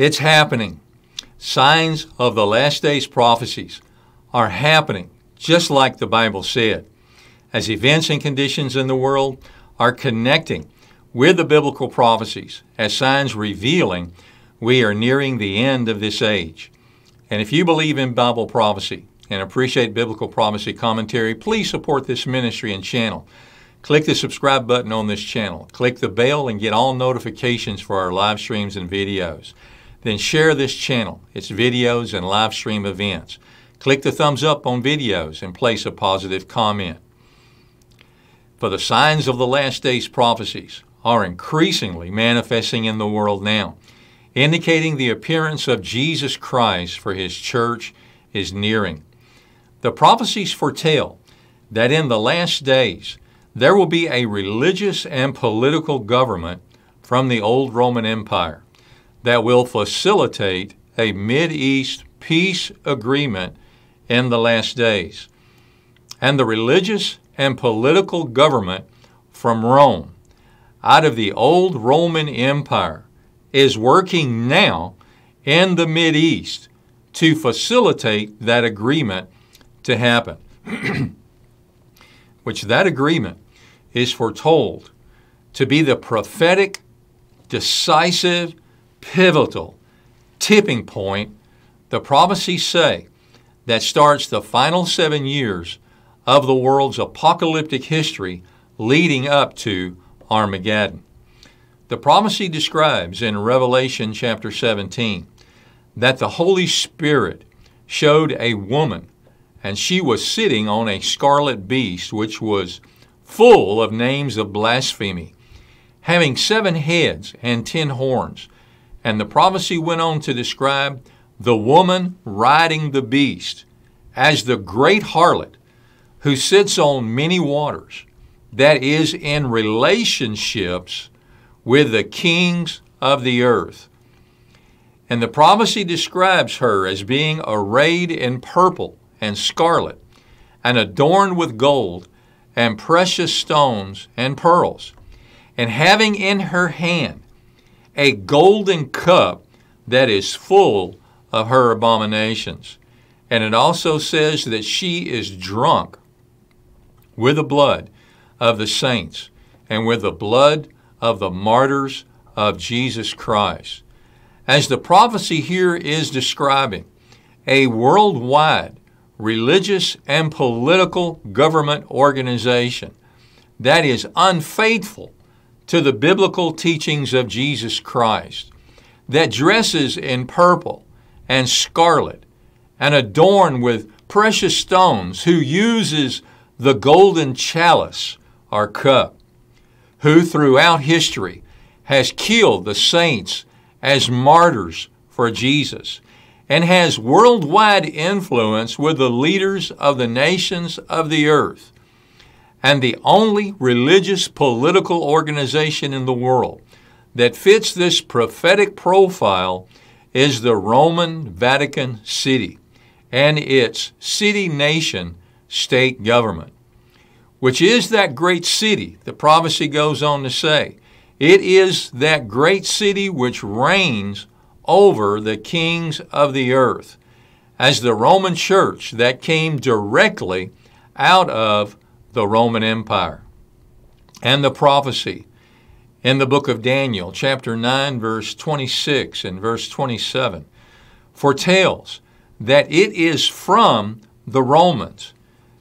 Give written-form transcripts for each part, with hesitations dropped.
It's happening. Signs of the last days prophecies are happening, just like the Bible said, as events and conditions in the world are connecting with the biblical prophecies as signs revealing we are nearing the end of this age. And if you believe in Bible prophecy and appreciate biblical prophecy commentary, please support this ministry and channel. Click the subscribe button on this channel. Click the bell and get all notifications for our live streams and videos. Then share this channel, its videos and live stream events. Click the thumbs up on videos and place a positive comment. For the signs of the last days prophecies are increasingly manifesting in the world now, indicating the appearance of Jesus Christ for His church is nearing. The prophecies foretell that in the last days, there will be a religious and political government from the old Roman Empire that will facilitate a Mid-East peace agreement in the last days. And the religious and political government from Rome, out of the old Roman Empire, is working now in the Mid-East to facilitate that agreement to happen, which that agreement is foretold to be the prophetic, decisive, pivotal tipping point, the prophecies say, that starts the final 7 years of the world's apocalyptic history leading up to Armageddon. The prophecy describes in Revelation chapter 17 that the Holy Spirit showed a woman, and she was sitting on a scarlet beast, which was full of names of blasphemy, having 7 heads and 10 horns. And the prophecy went on to describe the woman riding the beast as the great harlot who sits on many waters, that is in relationships with the kings of the earth. And the prophecy describes her as being arrayed in purple and scarlet, and adorned with gold and precious stones and pearls, and having in her hand a golden cup that is full of her abominations. And it also says that she is drunk with the blood of the saints and with the blood of the martyrs of Jesus Christ. As the prophecy here is describing, a worldwide religious and political government organization that is unfaithful to the biblical teachings of Jesus Christ, that dresses in purple and scarlet and adorned with precious stones, who uses the golden chalice or cup, who throughout history has killed the saints as martyrs for Jesus, and has worldwide influence with the leaders of the nations of the earth, and the only religious political organization in the world that fits this prophetic profile is the Roman Vatican City and its city-nation state government, which is that great city, the prophecy goes on to say. It is that great city which reigns over the kings of the earth, as the Roman church that came directly out of the Roman Empire. And the prophecy in the book of Daniel, chapter 9, verse 26 and verse 27, foretells that it is from the Romans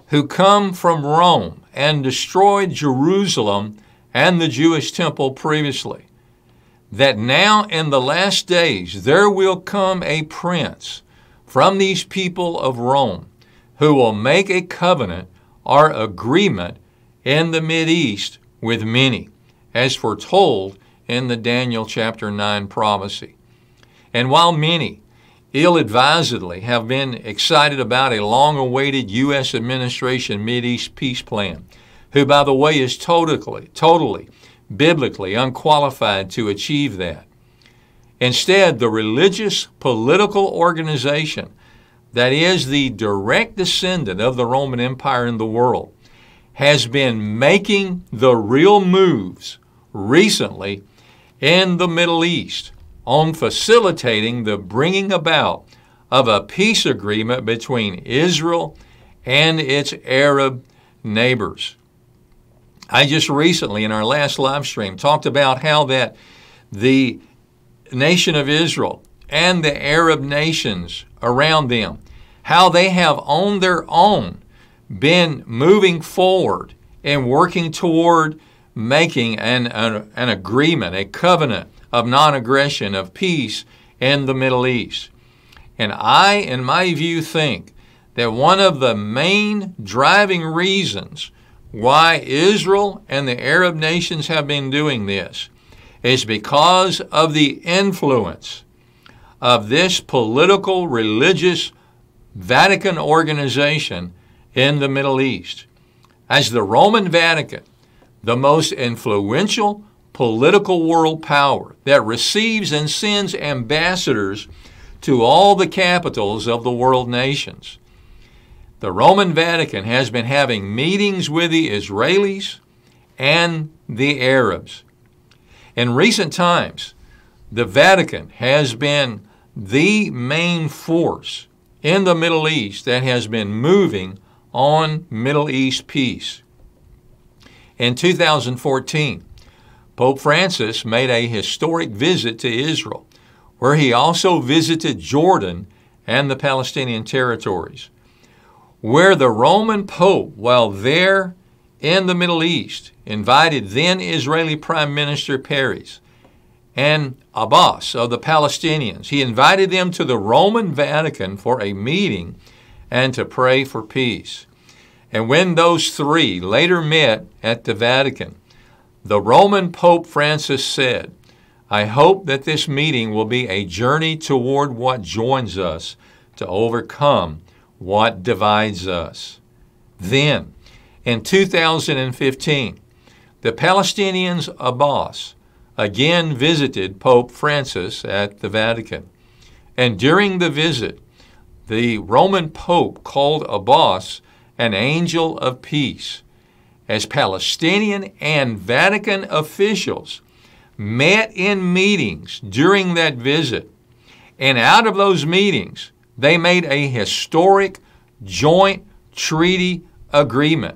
who come from Rome and destroyed Jerusalem and the Jewish temple previously, that now in the last days there will come a prince from these people of Rome who will make a covenant or agreement in the Mid-East with many, as foretold in the Daniel chapter 9 prophecy. And while many ill-advisedly have been excited about a long-awaited U.S. administration Mid-East peace plan, who, by the way, is totally, biblically unqualified to achieve that. Instead, the religious political organization that is the direct descendant of the Roman Empire in the world has been making the real moves recently in the Middle East on facilitating the bringing about of a peace agreement between Israel and its Arab neighbors. I just recently, in our last live stream, talked about how that the nation of Israel and the Arab nations around them, how they have on their own been moving forward and working toward making an agreement, a covenant of non-aggression, of peace in the Middle East. And I, in my view, think that one of the main driving reasons why Israel and the Arab nations have been doing this is because of the influence of this political, religious Vatican organization in the Middle East. As the Roman Vatican, the most influential political world power that receives and sends ambassadors to all the capitals of the world nations, the Roman Vatican has been having meetings with the Israelis and the Arabs. In recent times, the Vatican has been the main force in the Middle East that has been moving on Middle East peace. In 2014, Pope Francis made a historic visit to Israel, where he also visited Jordan and the Palestinian territories, where the Roman Pope, while there in the Middle East, invited then Israeli Prime Minister Peres and Abbas of the Palestinians. He invited them to the Roman Vatican for a meeting and to pray for peace. And when those three later met at the Vatican, the Roman Pope Francis said, "I hope that this meeting will be a journey toward what joins us to overcome what divides us." Then, in 2015, the Palestinians' Abbas again visited Pope Francis at the Vatican. And during the visit, the Roman Pope called Abbas an angel of peace, as Palestinian and Vatican officials met in meetings during that visit. And out of those meetings, they made a historic joint treaty agreement,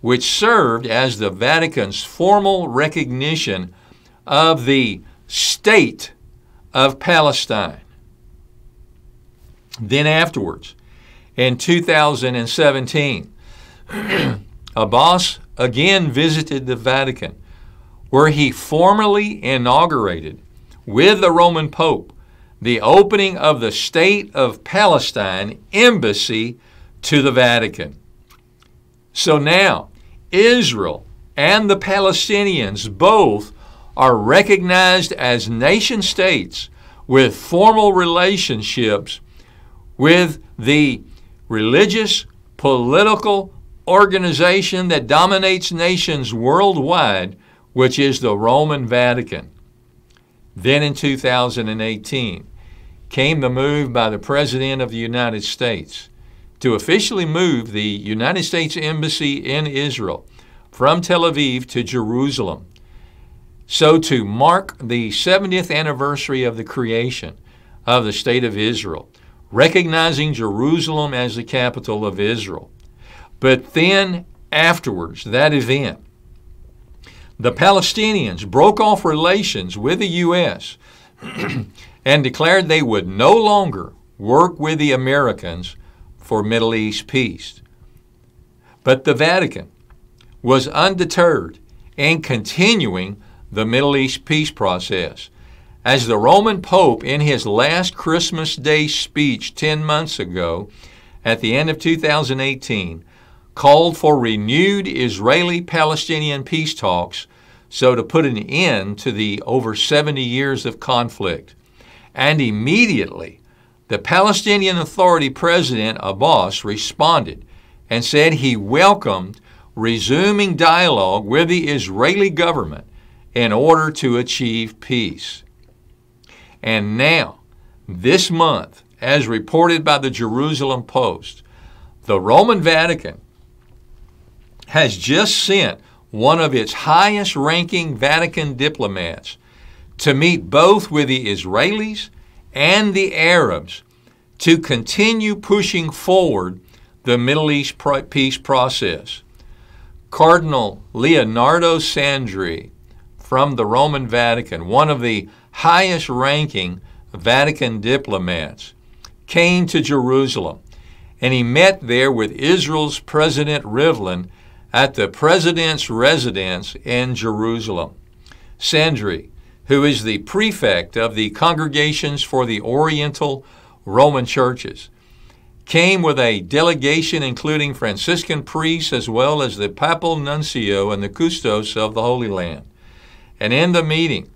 which served as the Vatican's formal recognition of the state of Palestine. Then afterwards, in 2017, Abbas again visited the Vatican, where he formally inaugurated, with the Roman Pope, the opening of the State of Palestine embassy to the Vatican. So now, Israel and the Palestinians both are recognized as nation states with formal relationships with the religious, political organization that dominates nations worldwide, which is the Roman Vatican. Then in 2018 came the move by the President of the United States to officially move the United States Embassy in Israel from Tel Aviv to Jerusalem. So to mark the 70th anniversary of the creation of the State of Israel, recognizing Jerusalem as the capital of Israel. But then afterwards, that event, the Palestinians broke off relations with the U.S. and declared they would no longer work with the Americans for Middle East peace. But the Vatican was undeterred in continuing the Middle East peace process, as the Roman Pope, in his last Christmas Day speech 10 months ago, at the end of 2018, called for renewed Israeli-Palestinian peace talks, so to put an end to the over 70 years of conflict. And immediately, the Palestinian Authority President Abbas responded and said he welcomed resuming dialogue with the Israeli government in order to achieve peace. And now, this month, as reported by the Jerusalem Post, the Roman Vatican has just sent one of its highest-ranking Vatican diplomats to meet both with the Israelis and the Arabs to continue pushing forward the Middle East peace process. Cardinal Leonardo Sandri from the Roman Vatican, one of the highest-ranking Vatican diplomats, came to Jerusalem, and he met there with Israel's President Rivlin at the president's residence in Jerusalem. Sandri, who is the prefect of the Congregations for the Oriental Roman Churches, came with a delegation including Franciscan priests as well as the Papal Nuncio and the Custos of the Holy Land. And in the meeting,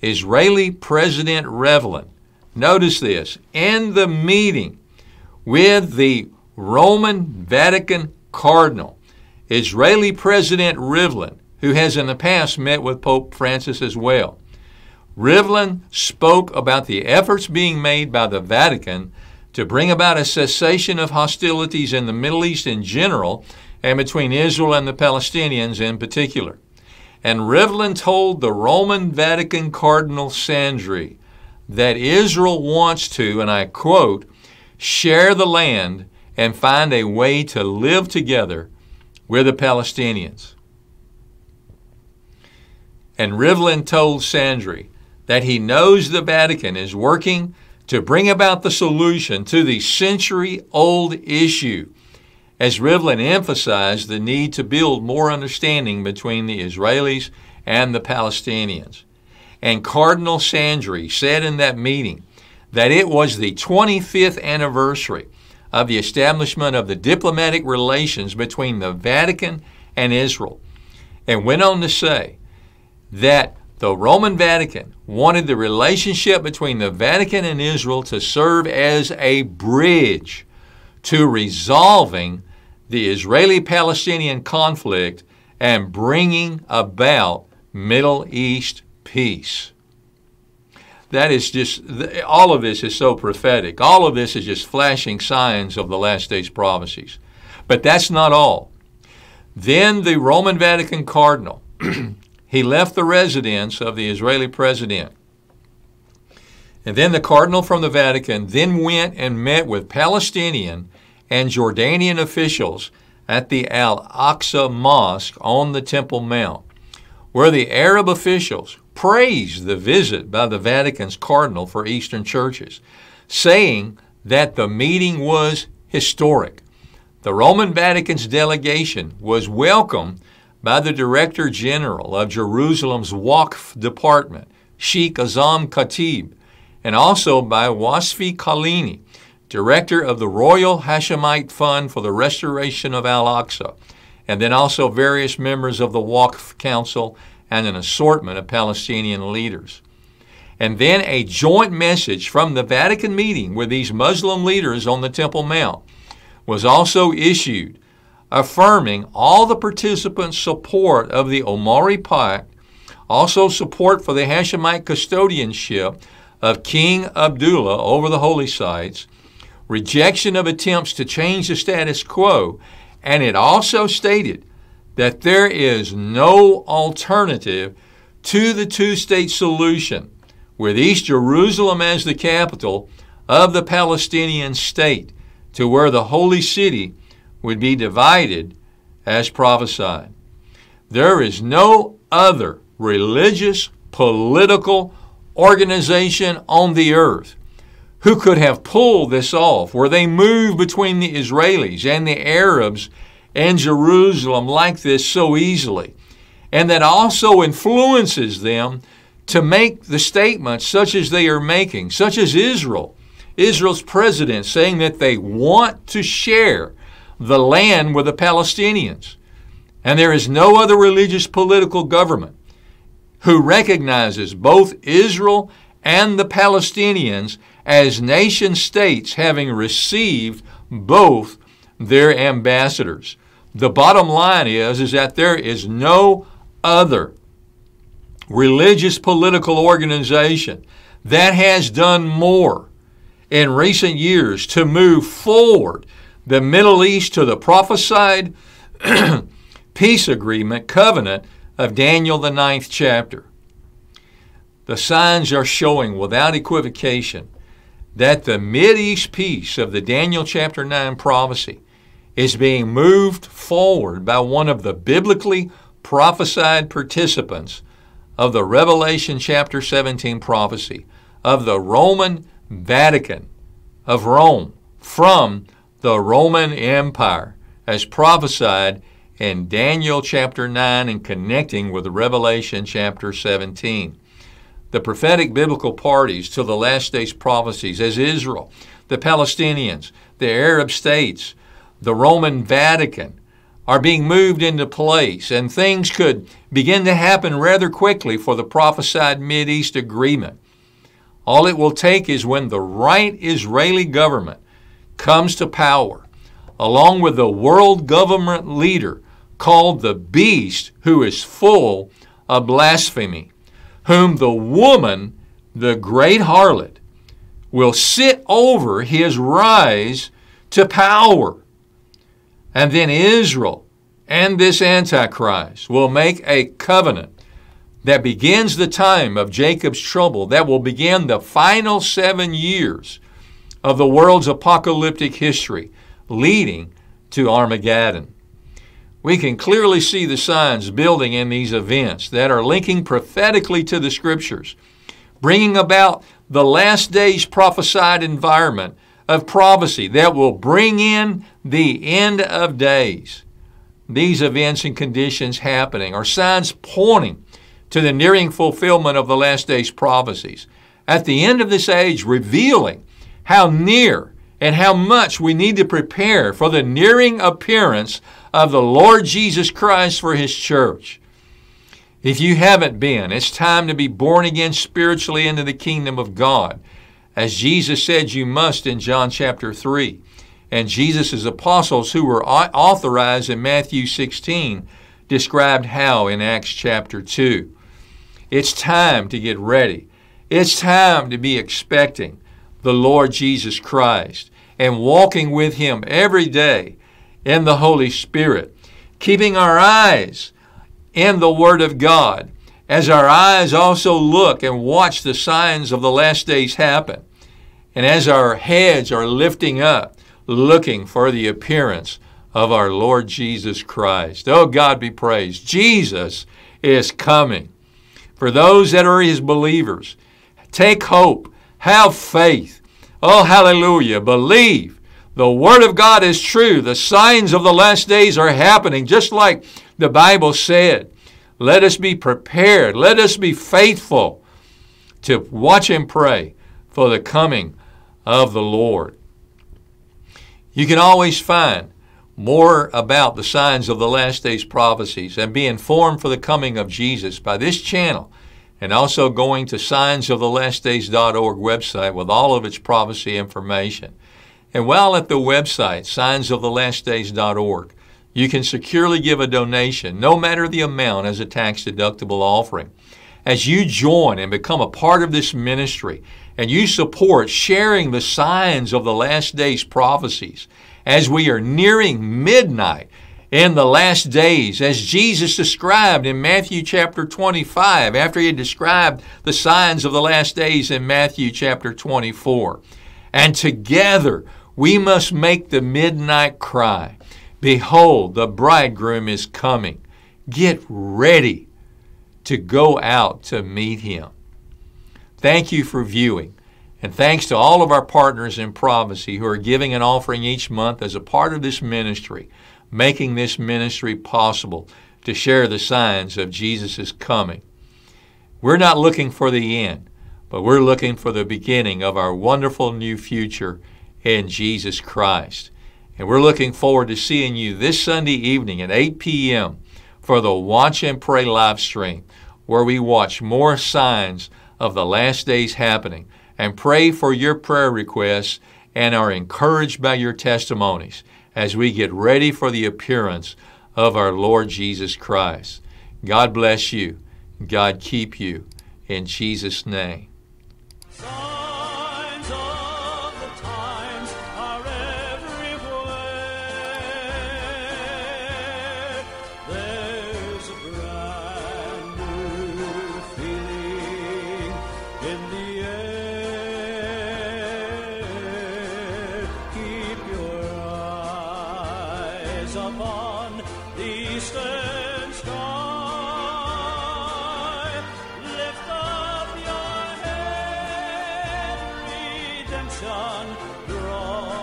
Israeli President Rivlin, notice this, in the meeting with the Roman Vatican Cardinal, Israeli President Rivlin, who has in the past met with Pope Francis as well. Rivlin spoke about the efforts being made by the Vatican to bring about a cessation of hostilities in the Middle East in general and between Israel and the Palestinians in particular. And Rivlin told the Roman Vatican Cardinal Sandri that Israel wants to, and I quote, share the land and find a way to live together with the Palestinians. And Rivlin told Sandri that he knows the Vatican is working to bring about the solution to the century-old issue, as Rivlin emphasized the need to build more understanding between the Israelis and the Palestinians. And Cardinal Sandri said in that meeting that it was the 25th anniversary of the establishment of the diplomatic relations between the Vatican and Israel, and went on to say that the Roman Vatican wanted the relationship between the Vatican and Israel to serve as a bridge to resolving the Israeli-Palestinian conflict and bringing about Middle East peace. That is just, all of this is so prophetic. All of this is just flashing signs of the last days prophecies. But that's not all. Then the Roman Vatican Cardinal, he left the residence of the Israeli president. And then the Cardinal from the Vatican then went and met with Palestinian and Jordanian officials at the Al-Aqsa Mosque on the Temple Mount, where the Arab officials praised the visit by the Vatican's Cardinal for Eastern churches, saying that the meeting was historic. The Roman Vatican's delegation was welcomed by the Director General of Jerusalem's Waqf Department, Sheikh Azam Khatib, and also by Wasfi Kalini, Director of the Royal Hashemite Fund for the Restoration of Al-Aqsa, and then also various members of the Waqf Council and an assortment of Palestinian leaders. And then a joint message from the Vatican meeting with these Muslim leaders on the Temple Mount was also issued, affirming all the participants' support of the Omari Pact, also support for the Hashemite custodianship of King Abdullah over the holy sites, rejection of attempts to change the status quo, and it also stated that there is no alternative to the two-state solution, with East Jerusalem as the capital of the Palestinian state, to where the holy city would be divided as prophesied. There is no other religious, political organization on the earth who could have pulled this off, where they moved between the Israelis and the Arabs and Jerusalem like this so easily, and that also influences them to make the statements such as they are making, such as Israel's president saying that they want to share the land with the Palestinians. And there is no other religious political government who recognizes both Israel and the Palestinians as nation states, having received both their ambassadors. The bottom line is that there is no other religious political organization that has done more in recent years to move forward the Middle East to the prophesied peace agreement covenant of Daniel the 9th chapter. The signs are showing without equivocation that the Mid-East peace of the Daniel chapter 9 prophecy is being moved forward by one of the biblically prophesied participants of the Revelation chapter 17 prophecy of the Roman Vatican of Rome from the Roman Empire as prophesied in Daniel chapter 9 and connecting with Revelation chapter 17. The prophetic biblical parties to the last days prophecies as Israel, the Palestinians, the Arab states, the Roman Vatican are being moved into place, and things could begin to happen rather quickly for the prophesied Mideast agreement. All it will take is when the right Israeli government comes to power, along with the world government leader called the Beast, who is full of blasphemy, whom the woman, the great harlot, will sit over his rise to power. And then Israel and this Antichrist will make a covenant that begins the time of Jacob's trouble, that will begin the final 7 years of the world's apocalyptic history, leading to Armageddon. We can clearly see the signs building in these events that are linking prophetically to the Scriptures, bringing about the last days prophesied environment of prophecy that will bring in the end of days. These events and conditions happening are signs pointing to the nearing fulfillment of the last days prophecies at the end of this age, revealing how near and how much we need to prepare for the nearing appearance of the Lord Jesus Christ for His church. If you haven't been, it's time to be born again spiritually into the kingdom of God, as Jesus said you must in John chapter 3, and Jesus' apostles who were authorized in Matthew 16 described how in Acts chapter 2. It's time to get ready. It's time to be expecting the Lord Jesus Christ and walking with Him every day in the Holy Spirit, keeping our eyes in the Word of God, as our eyes also look and watch the signs of the last days happen, and as our heads are lifting up, looking for the appearance of our Lord Jesus Christ. Oh, God be praised. Jesus is coming. For those that are His believers, take hope, have faith. Oh, hallelujah. Believe. The Word of God is true. The signs of the last days are happening, just like the Bible said. Let us be prepared. Let us be faithful to watch and pray for the coming of the Lord. You can always find more about the signs of the last days prophecies and be informed for the coming of Jesus by this channel, and also going to signsofthelastdays.org website with all of its prophecy information. And while at the website, signsofthelastdays.org, you can securely give a donation, no matter the amount, as a tax-deductible offering. As you join and become a part of this ministry, and you support sharing the signs of the last days prophecies, as we are nearing midnight in the last days, as Jesus described in Matthew chapter 25, after He had described the signs of the last days in Matthew chapter 24. And together we must make the midnight cry. Behold, the bridegroom is coming. Get ready to go out to meet Him. Thank you for viewing, and thanks to all of our partners in prophecy who are giving and offering each month as a part of this ministry, making this ministry possible to share the signs of Jesus' coming. We're not looking for the end, but we're looking for the beginning of our wonderful new future in Jesus Christ. And we're looking forward to seeing you this Sunday evening at 8 p.m. for the Watch and Pray live stream, where we watch more signs of the last days happening and pray for your prayer requests and are encouraged by your testimonies as we get ready for the appearance of our Lord Jesus Christ. God bless you. God keep you. In Jesus' name. There's a brand new feeling. Draw